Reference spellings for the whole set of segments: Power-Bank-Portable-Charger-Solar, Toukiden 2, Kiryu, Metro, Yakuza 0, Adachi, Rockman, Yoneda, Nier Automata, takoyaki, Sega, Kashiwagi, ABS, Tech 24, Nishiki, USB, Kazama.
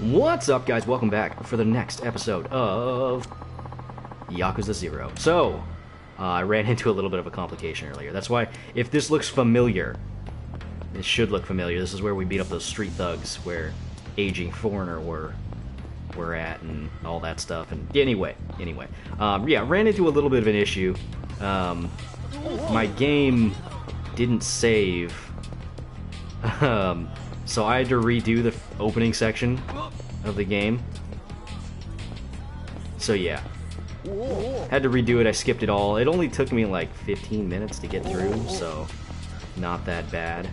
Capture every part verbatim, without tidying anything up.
What's up, guys? Welcome back for the next episode of Yakuza zero. So, uh, I ran into a little bit of a complication earlier. That's why, if this looks familiar, it should look familiar. This is where we beat up those street thugs, where aging foreigner were, were at, and all that stuff. And anyway, anyway, um, yeah, ran into a little bit of an issue. Um, my game didn't save, um, so I had to redo the opening section of the game. So yeah, had to redo it. I skipped it all. It only took me like fifteen minutes to get through, so not that bad.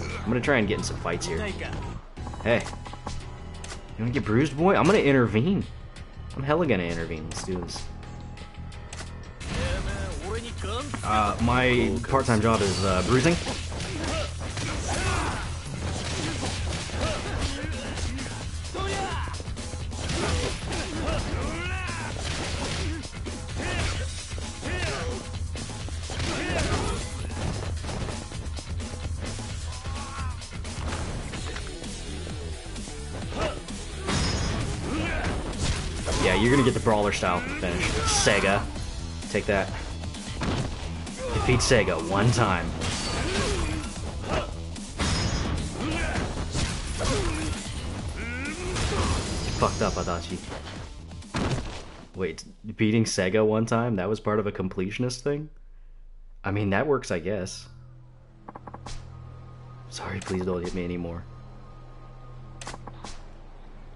I'm gonna try and get in some fights here. Hey, you wanna get bruised, boy? I'm gonna intervene. I'm hella gonna intervene. Let's do this. Uh, my part-time job is uh, bruising. Yeah, you're gonna get the brawler style finish. Sega. Take that. Defeat Sega one time. You fucked up, Adachi. Wait, beating Sega one time? That was part of a completionist thing? I mean, that works, I guess. Sorry, please don't hit me anymore.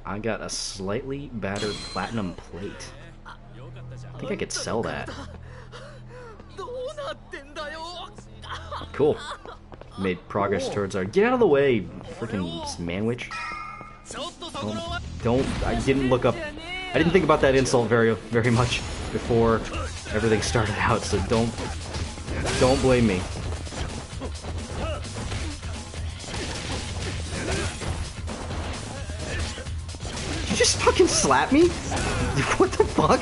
I got a slightly battered platinum plate. I think I could sell that. Cool. Made progress towards our— get out of the way, freaking sandwich. Don't, don't. I didn't look up. I didn't think about that insult very, very much before everything started out. So don't, don't blame me. Did you just fucking slap me? What the fuck?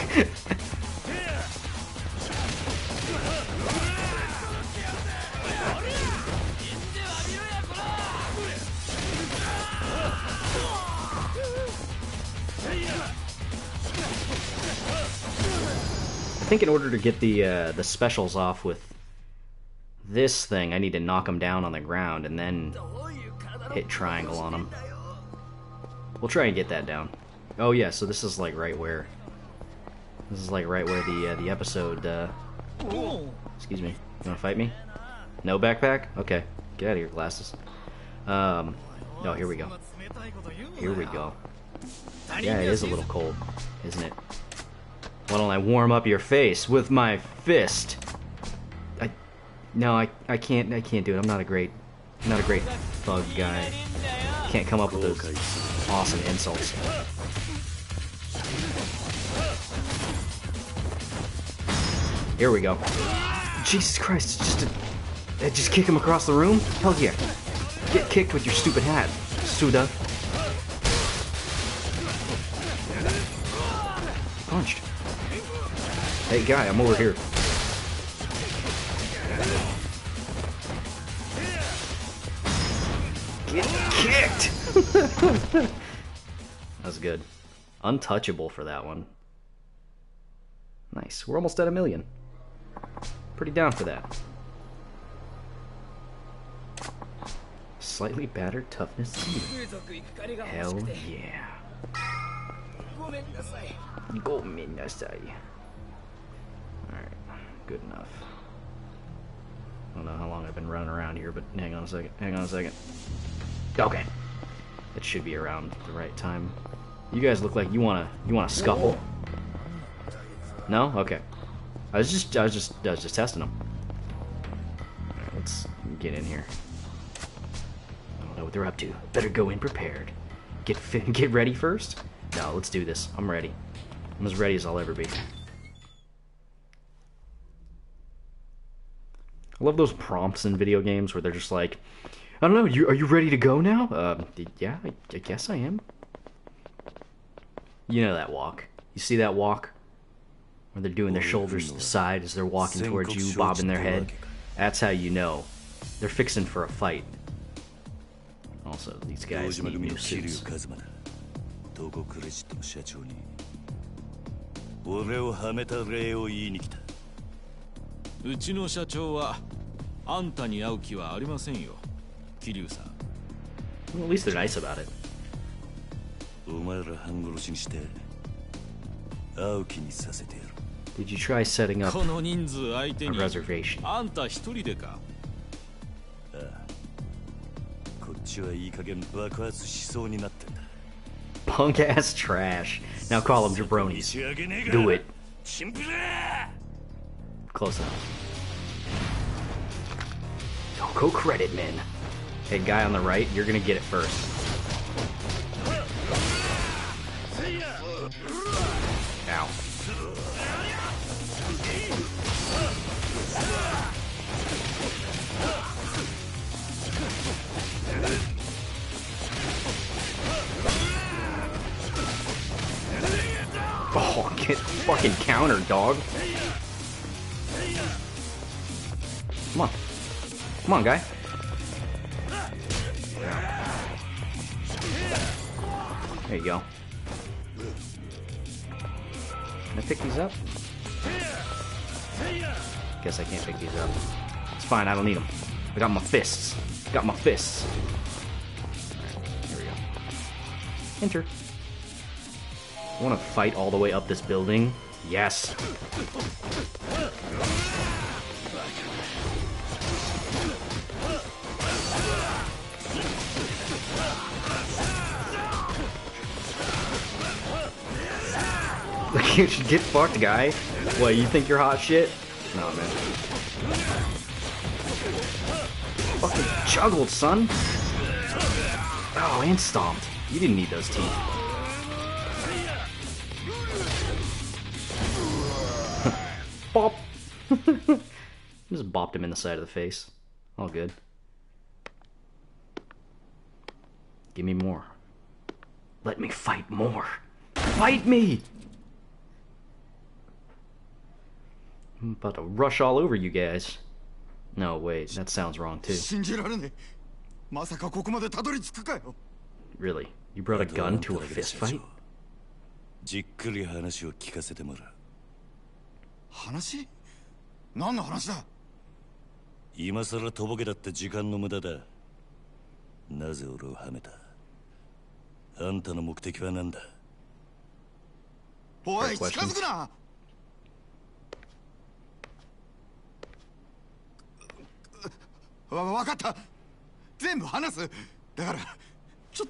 I think in order to get the uh, the specials off with this thing, I need to knock them down on the ground and then hit triangle on them. We'll try and get that down. Oh yeah, so this is like right where this is like right where the uh, the episode. Uh... Excuse me. You wanna fight me? No backpack? Okay, get out of here, glasses. Um, no, here we go. Here we go. Yeah, it is a little cold, isn't it? Why don't I warm up your face with my fist? I, no, I, I can't, I can't do it. I'm not a great, not a great thug guy. Can't come up with those awesome insults. Here we go. Jesus Christ! Just, a, just kick him across the room? Hell yeah! Get kicked with your stupid hat, Suda. Punched. Hey guy, I'm over here. Get kicked! That was good. Untouchable for that one. Nice. We're almost at a million. Pretty down for that. Slightly battered toughness. Hell yeah. Gomenasai. Alright, good enough. I don't know how long I've been running around here, but hang on a second, hang on a second. Okay. That should be around the right time. You guys look like you wanna you wanna scuffle. No? Okay. I was just I was just I was just testing them. Alright, let's get in here. I don't know what they're up to. Better go in prepared. Get fit, get ready first? No, let's do this. I'm ready. I'm as ready as I'll ever be. I love those prompts in video games where they're just like, I don't know, you, are you ready to go now? Uh, yeah, I, I guess I am. You know that walk. You see that walk? Where they're doing their shoulders to the side as they're walking towards you, bobbing their head. That's how you know. They're fixing for a fight. I'll Also, these guys need new suits. Well, at least they're nice about it. Did you try setting up a reservation? Punk ass trash. Now call them jabronis. Do it. Close enough. Toko credit, man. Hey, guy on the right, you're gonna get it first. Ow. Oh, get fucking counter, dog. Come on. Come on, guy. There you go. Can I pick these up? Guess I can't pick these up. It's fine, I don't need them. I got my fists. I got my fists. Alright, here we go. Enter. I want to fight all the way up this building. Yes. You should get fucked, guy. What, you think you're hot shit? No, man. Fucking juggled, son. Oh, and stomped. You didn't need those teeth. Bop. Just bopped him in the side of the face. All good. Give me more. Let me fight more. Fight me! I'm about to rush all over you guys. No, wait, that sounds wrong too. Really? You brought a gun to a fist fight? Fair question. What's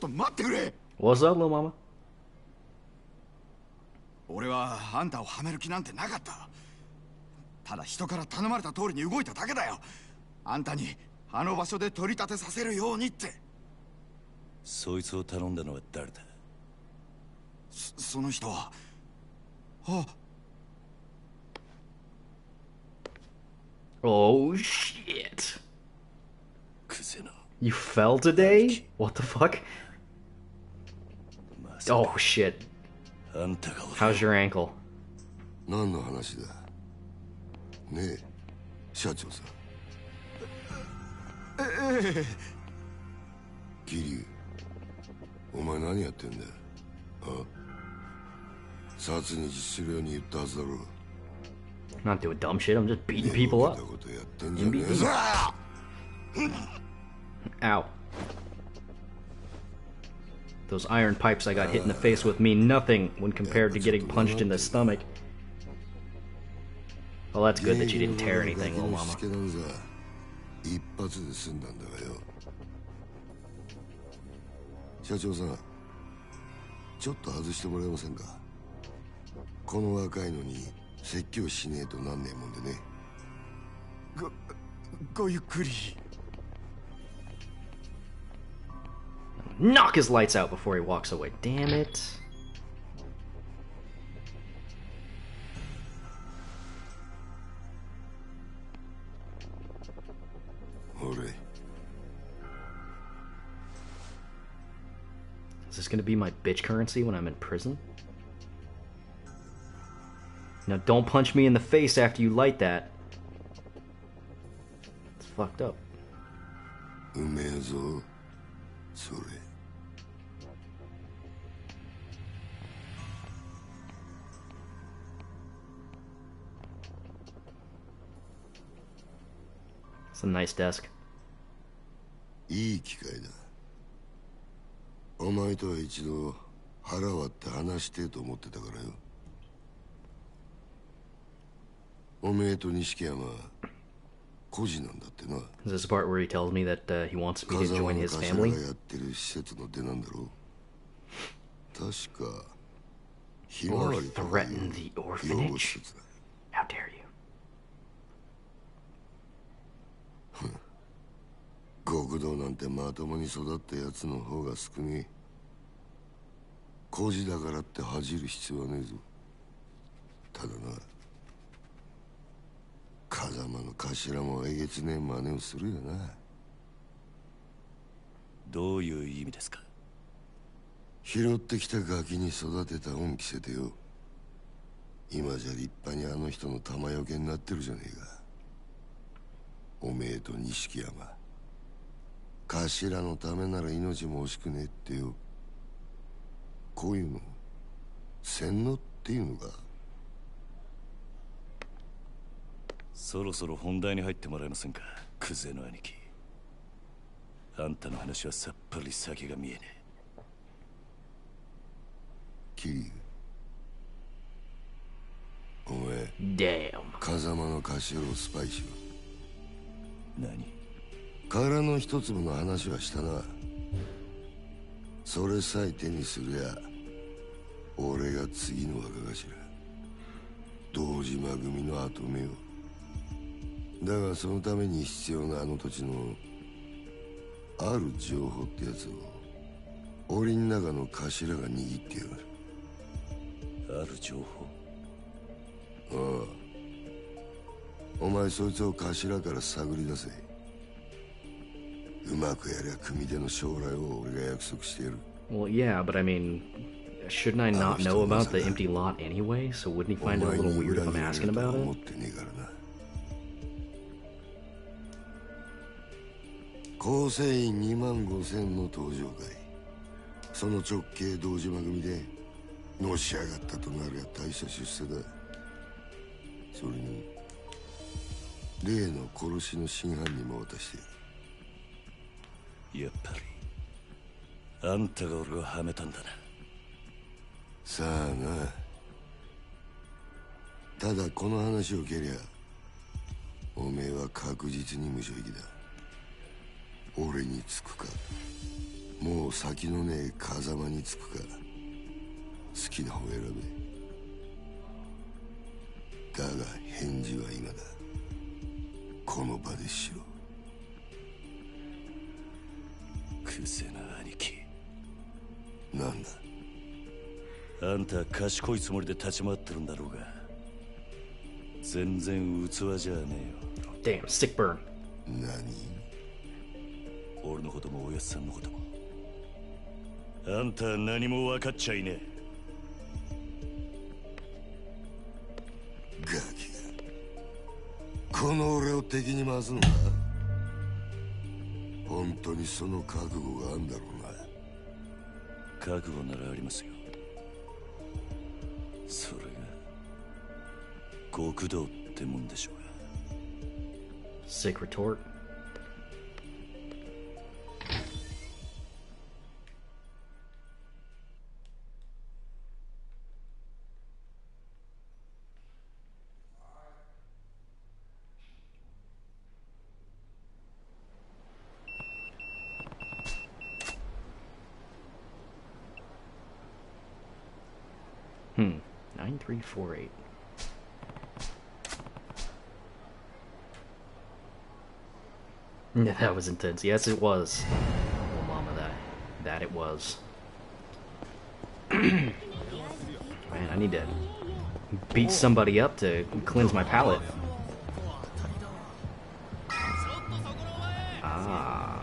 up, little mama? Oh, shit. You fell today? What the fuck? Oh shit. How's your ankle? Not doing dumb shit, I'm just beating people up. Ow. Those iron pipes I got hit in the face with mean nothing when compared to getting punched in the stomach. Well, that's good that you didn't tear anything, little mama. Knock his lights out before he walks away. Damn it. Is this going to be my bitch currency when I'm in prison? Now don't punch me in the face after you light that. It's fucked up. sorry. It's a nice desk. Is this the part where he tells me that uh, he wants me to join his family? Or threaten the orphanage? How dare you? Damn. 殻の一粒の話はしたな。それさえ手にすりゃ、俺が次の若頭。堂島組の跡目を。だがそのために必要なあの土地のある情報ってやつを、檻の中の頭が握ってやがる。ある情報？ああ。お前そいつを頭から探り出せ。 Well, yeah, but I mean, shouldn't I not know about the empty lot anyway? So wouldn't he find it a little weird if I'm asking about it? You're a くせな兄貴。なんだ。あんた賢いつもりで立ち回ってるんだろうが。全然器じゃねえよ。Damn, sick burn。何？俺のこともおやつさんのことも。あんた何も分かっちゃいねえ。ガキが。この俺を敵に回すのか？ 本当にその覚悟があるんだろうな。覚悟ならありますよ。それが極道ってもんでしょうが。Sick retort. nine three four eight. That was intense. Yes, it was. Oh, mama, that, that it was. Man, I need to beat somebody up to cleanse my palate. Ah,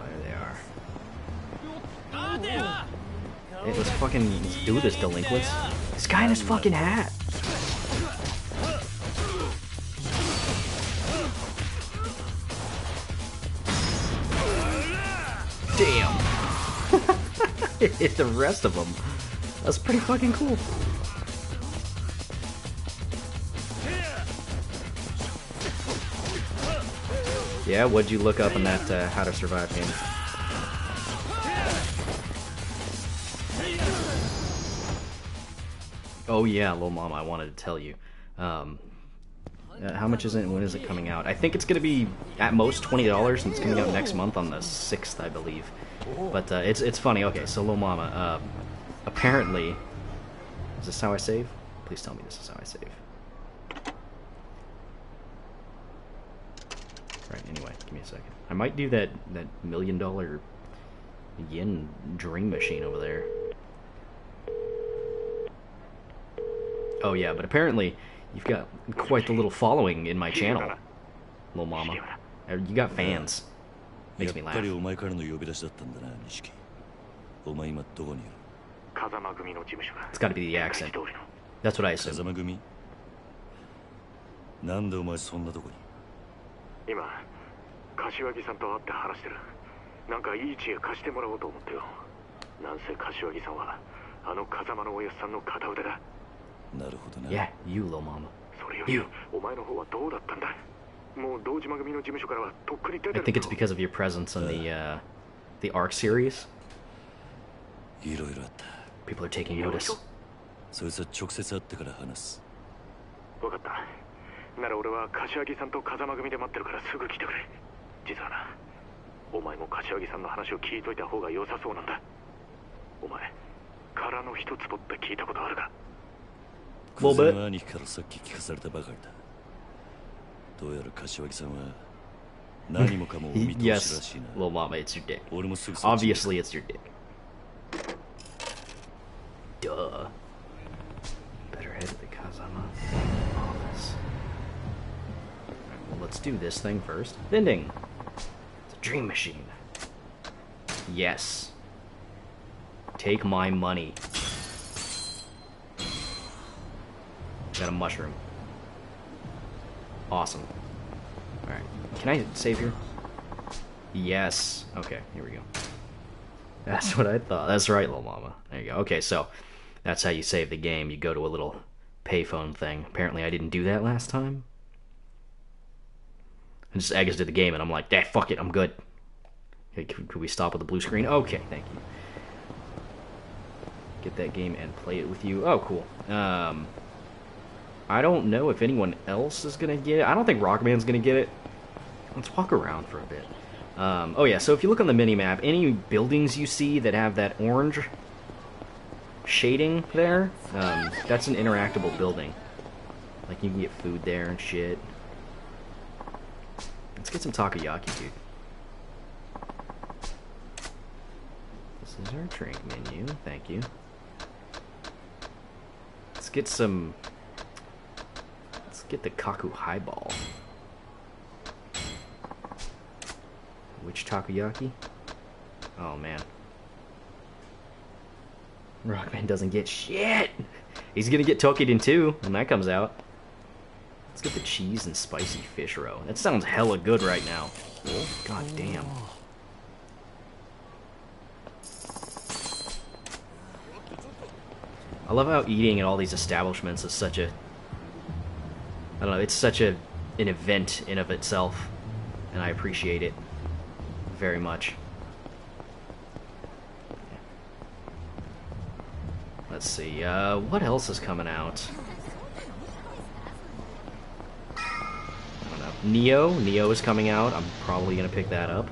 there they are. Hey, let's fucking do this, delinquents. This guy in his fucking hat. Damn. the rest of them. That's pretty fucking cool. Yeah, what'd you look up in that uh, How to Survive game? Oh yeah, Lil Mama, I wanted to tell you. Um, uh, how much is it and when is it coming out? I think it's going to be at most twenty dollars, and it's coming out next month on the sixth, I believe. But uh, it's it's funny. Okay, so Lil Mama, uh, apparently... Is this how I save? Please tell me this is how I save. Right, anyway, give me a second. I might do that, that million dollar yen dream machine over there. Oh yeah, but apparently you've got quite the little following in my channel, Lil Mama. You got fans. Makes me laugh. It's got to be the accent. That's what I assume. Yeah, you, Lil Mama. You. I think it's because of your presence on the uh, the ARC series. People are taking notice. Little bit. Yes, Lil Mama, it's your dick. Obviously, it's your dick. Duh. Better head to the Kazama office. Well, let's do this thing first. Vending. It's a dream machine. Yes. Take my money. Got a mushroom. Awesome. Alright. Can I save here? Yes. Okay, here we go. That's what I thought. That's right, Lil Mama. There you go. Okay, so that's how you save the game. You go to a little payphone thing. Apparently I didn't do that last time. I just exited the game and I'm like, eh, fuck it, I'm good. Hey, could we stop with the blue screen? Okay, thank you. Get that game and play it with you. Oh, cool. Um... I don't know if anyone else is going to get it. I don't think Rockman's going to get it. Let's walk around for a bit. Um, oh yeah, so if you look on the mini-map, any buildings you see that have that orange shading there, um, that's an interactable building. Like, you can get food there and shit. Let's get some takoyaki, dude. This is our drink menu. Thank you. Let's get some... Get the Kaku Highball. Which takoyaki? Oh man. Rockman doesn't get shit! He's gonna get Toukiden two when that comes out. Let's get the cheese and spicy fish roe. That sounds hella good right now. God damn. I love how eating at all these establishments is such a I don't know, it's such a an event in of itself, and I appreciate it very much. Let's see, uh, what else is coming out? I don't know. Neo? Neo is coming out. I'm probably going to pick that up.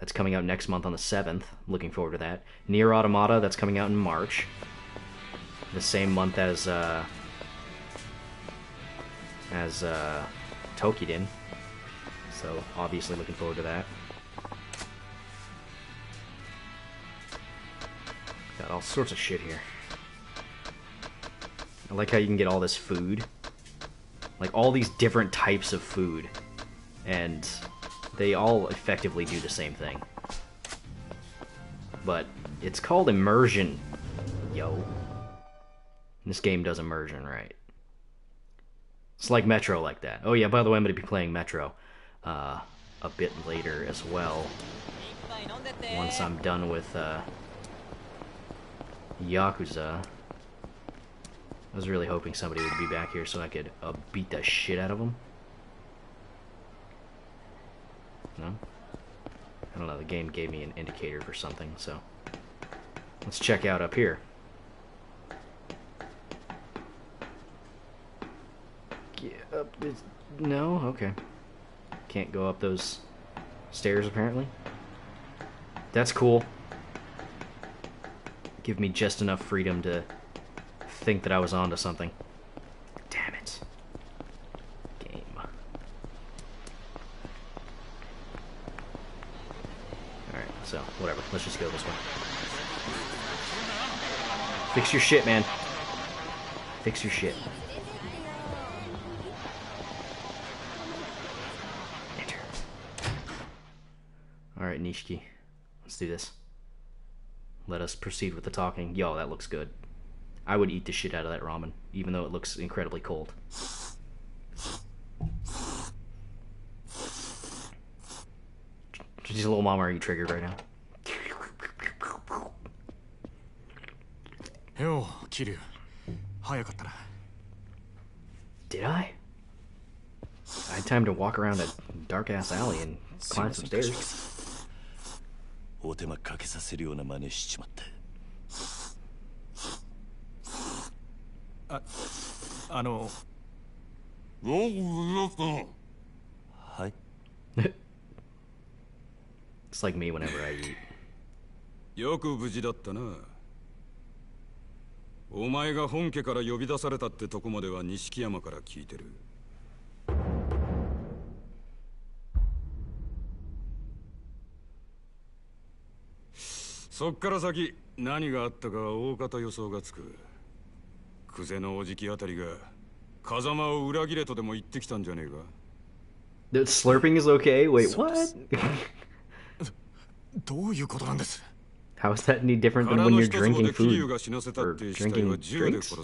That's coming out next month on the seventh. Looking forward to that. Nier Automata, that's coming out in March. The same month as, uh... as uh, Toukiden, so obviously looking forward to that. Got all sorts of shit here. I like how you can get all this food, like all these different types of food, and they all effectively do the same thing. But it's called immersion, yo. This game does immersion right. It's like Metro like that. Oh yeah, by the way, I'm going to be playing Metro uh, a bit later as well. Once I'm done with uh, Yakuza. I was really hoping somebody would be back here so I could uh, beat the shit out of them. No? I don't know, the game gave me an indicator for something, so... Let's check out up here. Get up this... No? Okay. Can't go up those stairs, apparently. That's cool. Give me just enough freedom to... think that I was onto something. Damn it. Game. Alright, so, whatever. Let's just go this way. Fix your shit, man. Fix your shit. Enter. Alright, Nishiki. Let's do this. Let us proceed with the talking. Yo, that looks good. I would eat the shit out of that ramen, even though it looks incredibly cold. She's a little mama, are you triggered right now? Yo, Kiryu. Did I? I had time to walk around a dark ass alley and climb some stairs. Uh, I know. Hi. It's like me whenever I eat. That slurping is okay? Wait, what? How is that any different than when you're drinking food? Or drinking drinks? It's too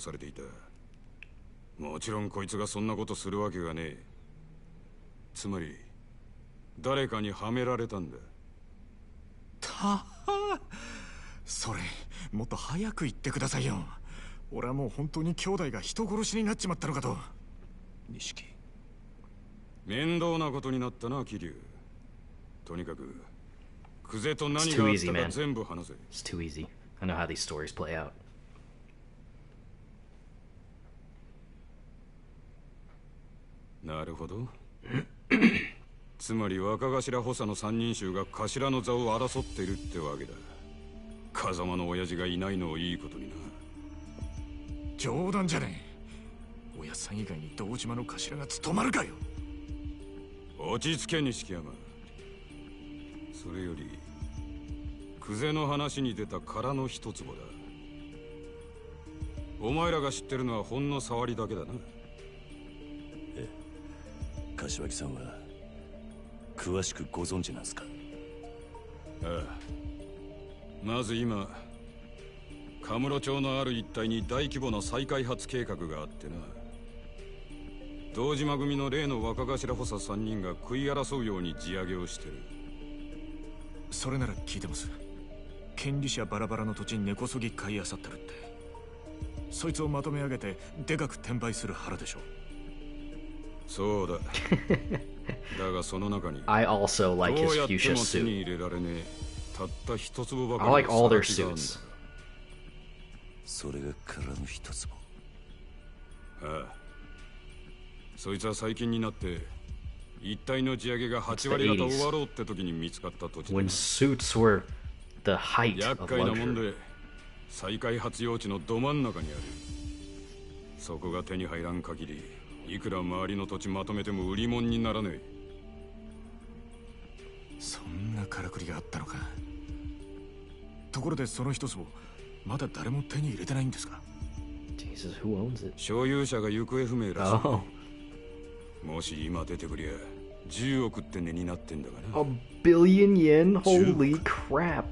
easy, man. It's too easy. I know how these stories play out. Kashiwagi-sanは詳しくご存知なんすか？ああ。まず今 I also like his fuchsia suit. I like all their suits. それが殻の一つも。ああ。そいつは最近になって一体の地上げがはち割方終わろうって時に見つかった土地。When suits were the height of luxury。厄介なもんで再開発用地のど真ん中にある。そこが手に入らん限り、いくら周りの土地まとめても売り物にならねえ。そんなからくりがあったのか。ところでその一つも Jesus, who owns it? Oh. A billion yen? Holy crap.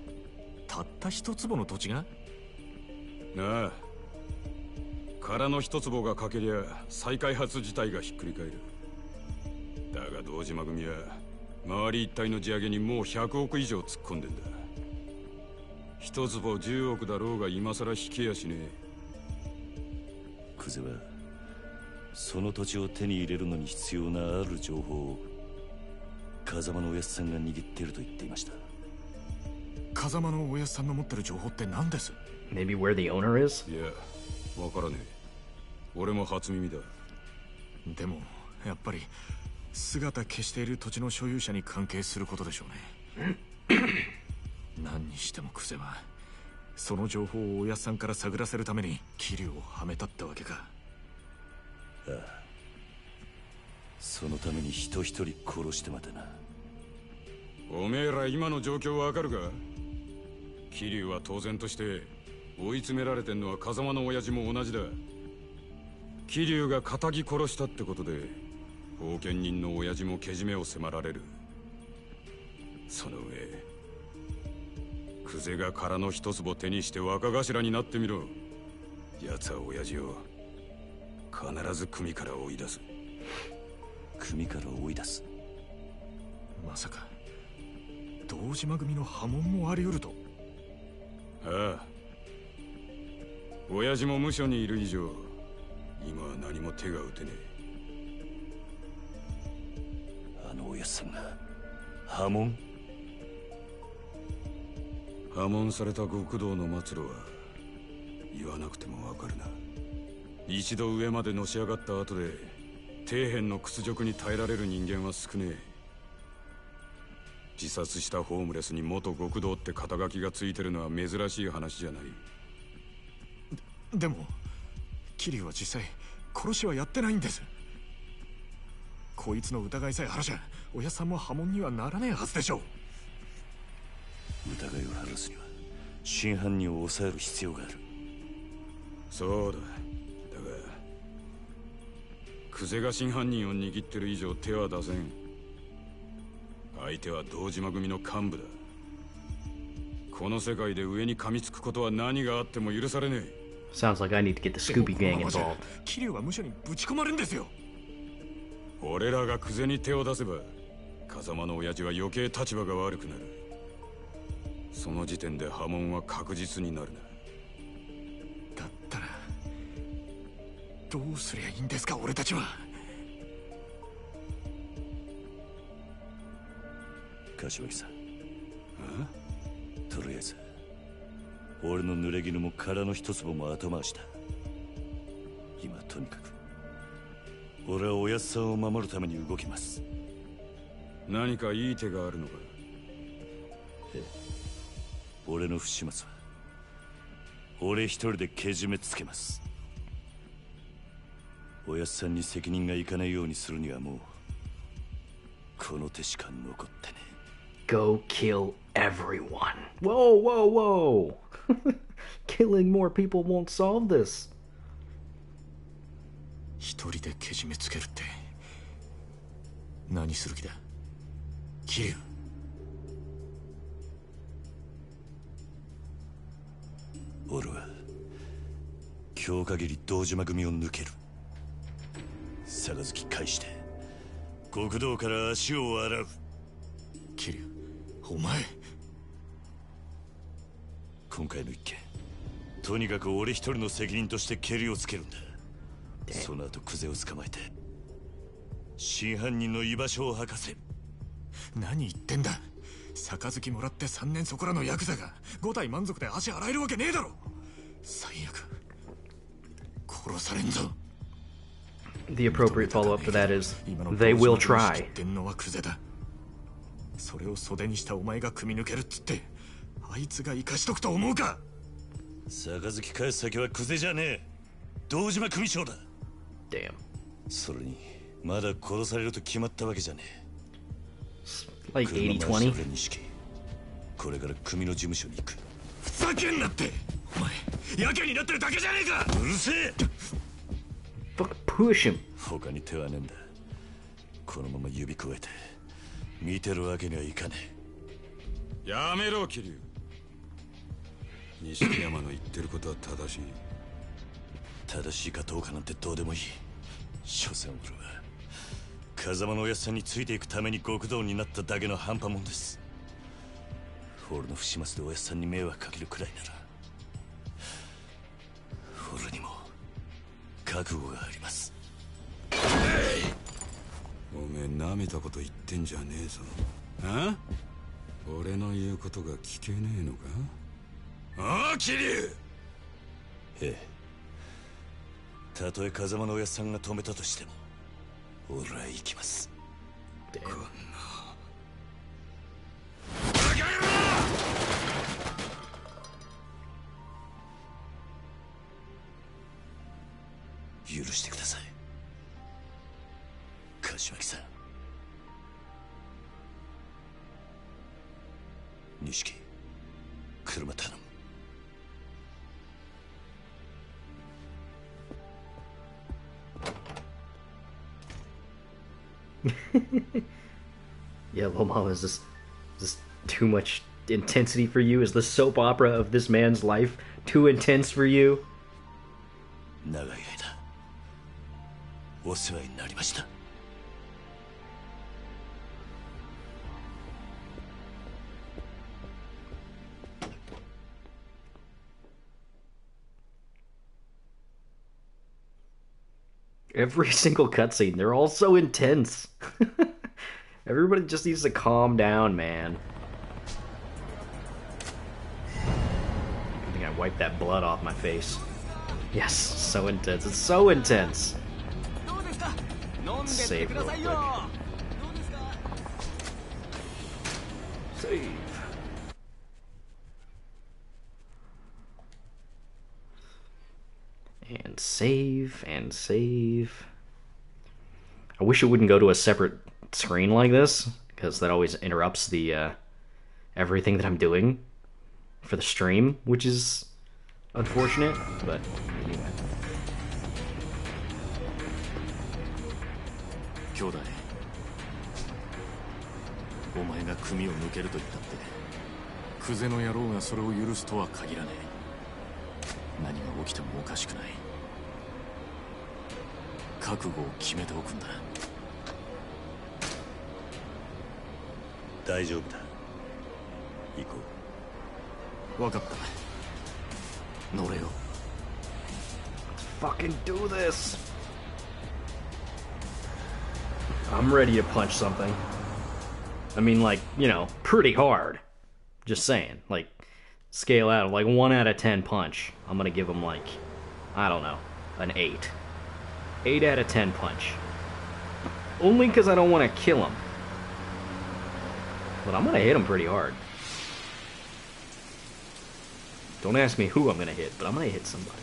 一坪十億だろうが今さら引けやしねえ。クゼはその土地を手に入れるのに必要なある情報を風間のおやっさんが握っていると言っていました。風間のおやっさんの持ってる情報って何です？ Maybe where the owner is? いや、わからねえ。俺も初耳だ。でもやっぱり姿消している土地の所有者に関係することでしょうね。何にしてもクゼはその情報をおやっさんから探らせるために桐生をはめたってわけか。ああ、そのために人一人殺してまでな。おめえら今の状況わかるか？桐生は当然として追い詰められてんのは風間の親父も同じだ。桐生が仇殺したってことで後見人の親父もけじめを迫られる。その上久世が殻の一坪手にして若頭になってみろ。奴は親父を必ず組から追い出す。組から追い出す？まさか堂島組の波紋もあり得ると？ああ、親父も無所にいる以上今は何も手が打てねえ。あのおやっさんが破門？破門された極道の末路は言わなくてもわかるな。一度上までのし上がった後で底辺の屈辱に耐えられる人間は少ねえ。自殺したホームレスに元極道って肩書きがついてるのは珍しい話じゃない。で, でもキリュウは実際殺しはやってないんです。こいつの疑いさえ晴らしゃおやさんも波紋にはならねえはずでしょう。疑いを晴らすには真犯人を抑える必要がある。そうだ。だがクゼが真犯人を握ってる以上手は出せん。相手は堂島組の幹部だ。この世界で上に噛みつくことは何があっても許されねえ。Sounds like I need to get the Scooby Gang involved. Kiryuが無所にぶち込まれるんですよ。俺らがクゼに手を出せば、風間の親父は余計立場が悪くなる。その時点で波紋は確実になるな。だったらどうすりゃいいんですか、俺たちは。柏木さん。とりあえず。俺の濡れ衣も殻の一粒も後回しだ。今とにかく俺はおやっさんを守るために動きます。何かいい手があるのか？ええ、俺の不始末は俺一人でけじめつけます。おやっさんに責任がいかないようにするにはもうこの手しか残ってね。 Go kill everyone. Whoa, whoa, whoa. Killing more people won't solve this. 一人でけじめつけるって何する気だ、キリュウ。俺は今日限り堂島組を抜ける。杯返して極道から足を洗う。キリュウ、お前。今回の一件とにかく俺一人の責任としてケリをつけるんだ。その後クゼを捕まえて真犯人の居場所を吐かせ。何言ってんだ。杯もらってさんねんそこらのヤクザがご体満足で足洗えるわけねえだろ。最悪殺されんぞ。 The appropriate follow-up to that is they will try. それを袖にしたお前が組み抜けるっつってあいつが生かしとくと思うか。杯返す先はクゼじゃねえ、堂島組長だ。 Damn。 それにまだ殺されると決まったわけじゃねえ。 Like はちじゅうにじゅう これから組の事務所に行く。ふざけんなって、お前やけになってるだけじゃねえか。うるせえ。Fuck push him。 他に手はねえんだ。このまま指くわえて見てるわけにはいかねえ。やめろ桐生。錦山の言ってることは正しい。正しいかどうかなんてどうでもいい。所詮俺は風間のおやっさんについていくために極道になっただけの半端もんです。ホールの不始末でおやっさんに迷惑かけるくらいなら俺にも覚悟があります。おめえなめたこと言ってんじゃねえぞ。ああ俺の言うことが聞けねえのか。ああ桐生。ええ、たとえ風間のおやっさんが止めたとしても俺は行きます。こんな許してください、柏木さん。錦、車頼む。Yeah, well, Mom, is this, is this too much intensity for you? Is the soap opera of this man's life too intense for you? 長い間お世話になりました。Every single cutscene, they're all so intense. Everybody just needs to calm down, man. I think I wiped that blood off my face. Yes, so intense. It's so intense. Let's save real quick. Save. And save, and save. I wish it wouldn't go to a separate screen like this, because that always interrupts the uh, everything that I'm doing for the stream, which is unfortunate, but anyway. 兄弟、お前が組を抜けると言ったって、クゼの野郎がそれを許すとは限らない。何が起きてもおかしくない。覚悟を決めておくんだ。大丈夫だ。行こう。分かった。乗れよ。Fucking do this. I'm ready to punch something. I mean, like, you know, pretty hard. Just saying. Like, scale out of, like, one out of ten punch. I'm gonna give him, like, I don't know, an eight. eight out of ten punch. Only because I don't want to kill him. But I'm gonna hit him pretty hard. Don't ask me who I'm gonna hit, but I'm gonna hit somebody.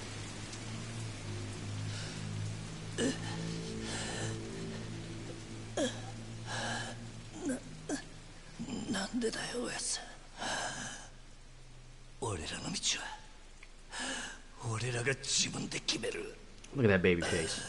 Look at that baby face.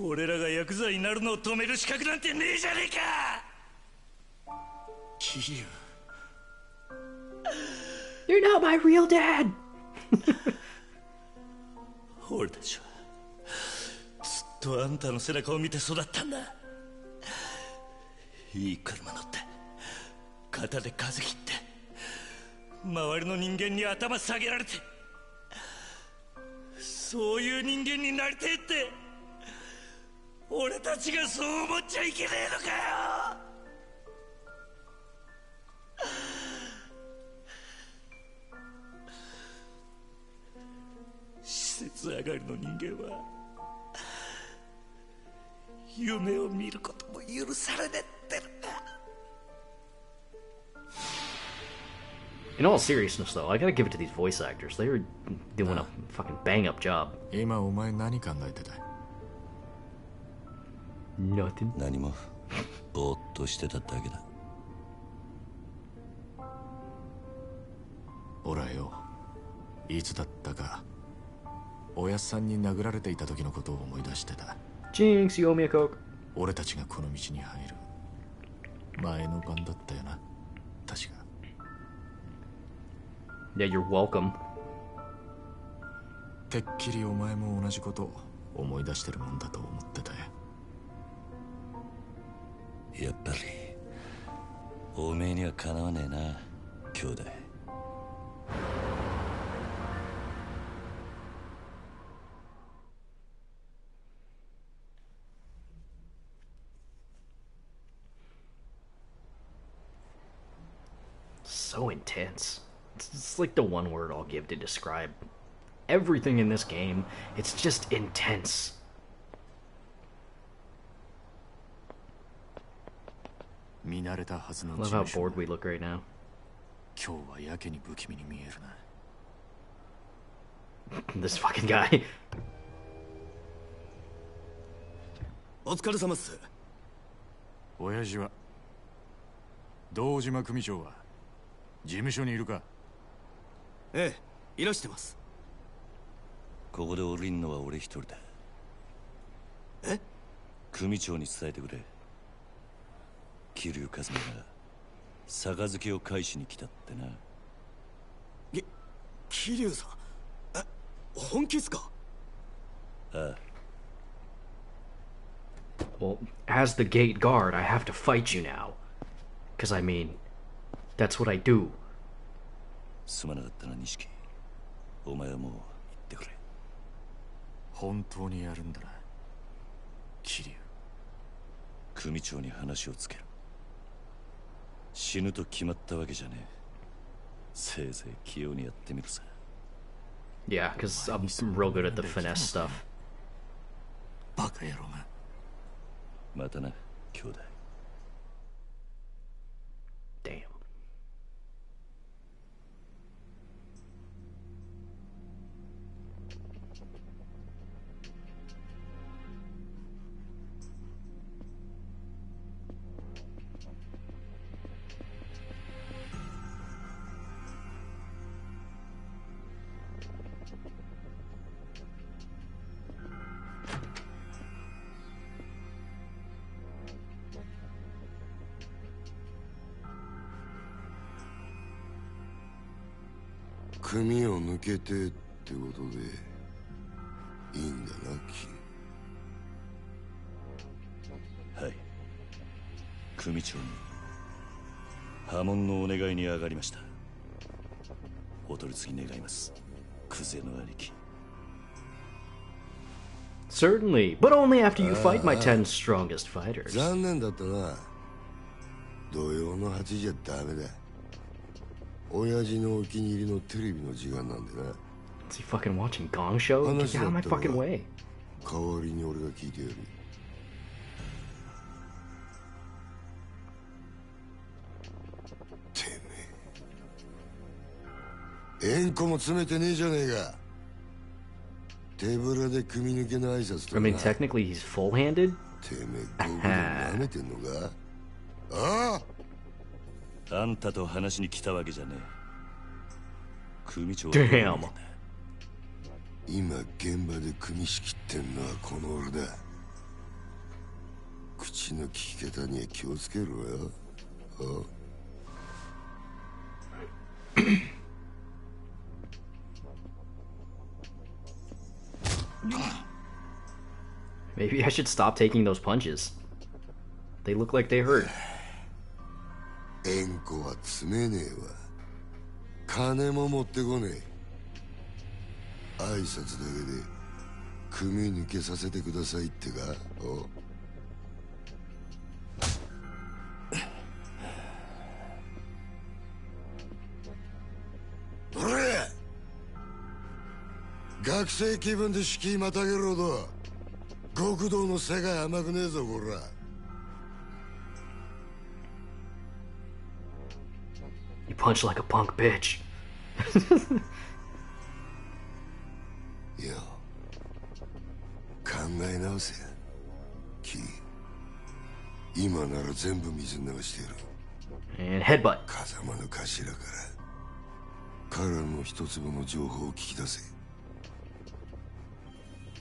俺らがヤクザになるのを止める資格なんてねえじゃねえか。キユ。You're not my real dad。俺たちはずっとあんたの背中を見て育ったんだ。いい車乗って、肩で風切って、周りの人間に頭下げられて、そういう人間になりてえって。俺たちがそう思っちゃいけねえのかよ。施設上がりの人間は夢を見ることも許されねえってんだ。In all seriousness, though, I gotta give it to these voice actors. They were doing a fucking bang-up job. 今お前何考えてた？Nothing. 何もぼーっとしてただけだ。俺はよ、いつだったかおやっさんに殴られていた時のことを思い出してた。ジンクス、読みやこく。俺たちがこの道に入る前の晩だったよな。確か。Yeah, you're welcome. てっきりお前も同じこと思い出してるもんだと思ってたよ。やっぱりおめえにはかなわねえな、兄弟。So intense. It's, it's like the one word I'll give to describe everything in this game. It's just intense. Love how bored we look right now. This fucking guy. Kiryu Kazamaが杯を返しに来たってな。き、Kiryuさん、え、本気っすか？ああ。Well, as the gate guard, I have to fight you now, because I mean, that's what I do. すまなかったな、錦。お前はもう行ってくれ。本当にやるんだな、Kiryu。組長に話をつける。死ぬと決まったわけじゃねえ。せいぜい器用にやってみるさ。Yeah, because I'm real good at the finesse stuff. バカ野郎が。またな、兄弟。Damn. Certainly, but only after you fight my ten strongest fighters. 残念だったな。土曜のはちじゃダメだ。親父のお気に入りのテレビの時間なんでな。Is he fucking watching Gong Show? Get out of my fucking way. 代わりに俺が聞いてやる。てめえ。円弧も詰めてねえじゃねえか。手ぶらで組み抜けの挨拶とか。I mean, technically he's full-handed. てめえ、ゴブで舐めてんのか？ああ。あんたと話に来たわけじゃねえ。組長は今現場で組み仕切ってんのはこの俺だ。口の利き方には気をつけろよ。Maybe I should stop taking those punches. They look like they hurt. 円弧は詰めねえわ。金も持ってこねえ。挨拶だけで組み抜けさせてくださいってか。お。俺学生気分で敷居またげるほど極道の世界甘くねえぞこら。 You punch like a punk bitch. Yo, think about it. Ki, now I'll wash everything away. And headbutt. Kazama's leader. Kara's one drop of information.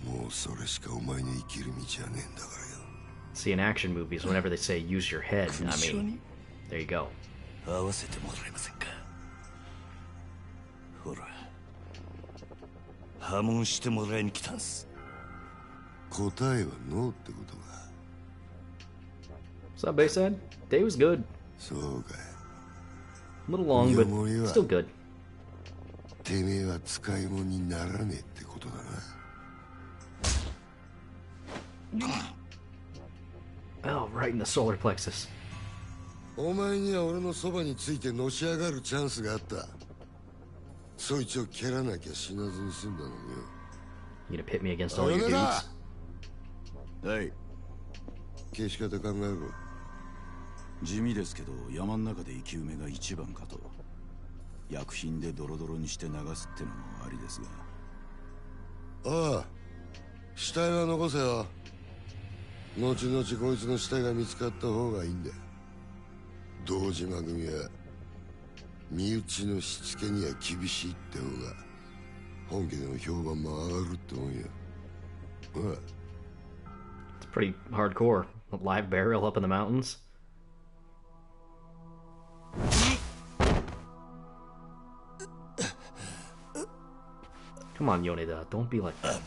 More, that's all. You're not living the path See, in action movies, whenever they say use your head, I mean, there you go. What's up, Bayside? Day was good. A little long, but still good. Oh, right in the solar plexus. You gonna pit me against all your dudes? Hey. It's pretty hardcore. A live burial up in the mountains. Come on, Yoneda, don't be like that.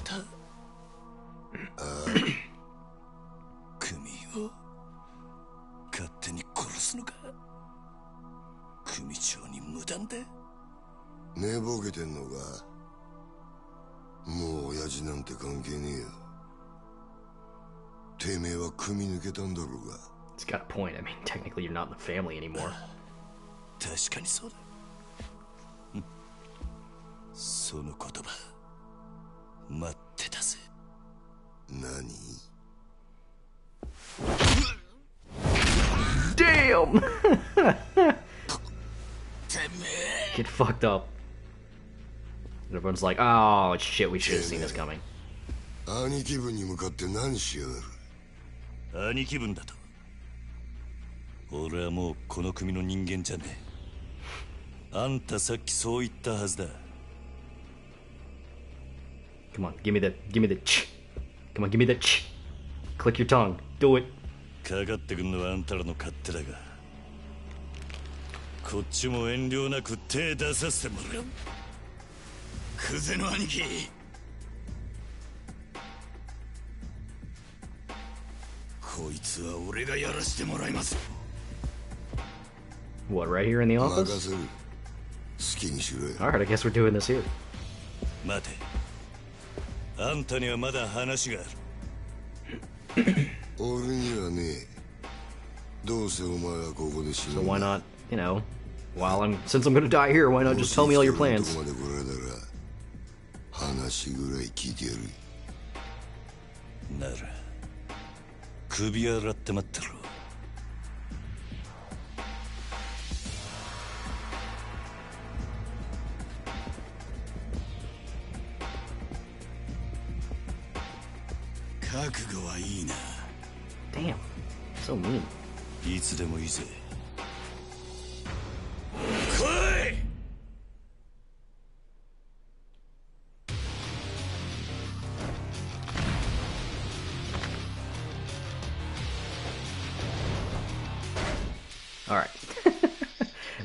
It's got a point. I mean, technically you're not in the family anymore. Damn! Get fucked up. And everyone's like, oh shit, we should have seen this coming. Come on, give me the, give me the ch. Come on, give me the ch. Click your tongue. Do it. What, right here in the office? Alright, I guess we're doing this here. So why not, you know, while I'm, since I'm gonna die here, why not just tell me all your plans? Damn, so mean. Alright.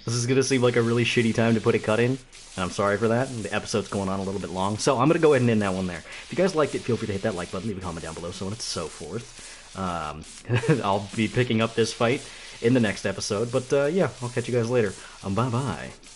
This is gonna seem like a really shitty time to put a cut in, and I'm sorry for that. The episode's going on a little bit long, so I'm gonna go ahead and end that one there. If you guys liked it, feel free to hit that like button, leave a comment down below, so on and so forth. Um, I'll be picking up this fight in the next episode, but uh, yeah, I'll catch you guys later. Um, bye-bye.